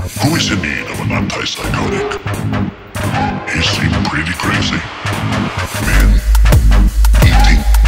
Who is in need of an antipsychotic? He seemed pretty crazy. Men eating.